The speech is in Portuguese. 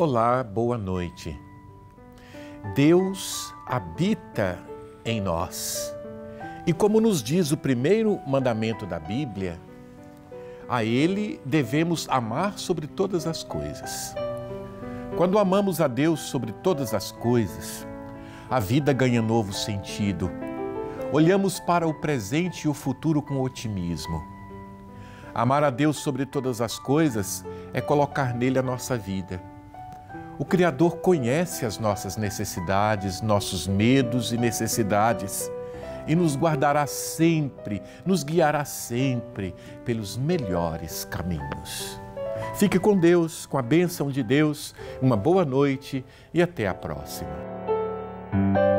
Olá, boa noite. Deus habita em nós. E como nos diz o primeiro mandamento da Bíblia, a Ele devemos amar sobre todas as coisas. Quando amamos a Deus sobre todas as coisas, a vida ganha novo sentido. Olhamos para o presente e o futuro com otimismo. Amar a Deus sobre todas as coisas é colocar nele a nossa vida. O Criador conhece as nossas necessidades, nossos medos e necessidades e nos guardará sempre, nos guiará sempre pelos melhores caminhos. Fique com Deus, com a bênção de Deus, uma boa noite e até a próxima.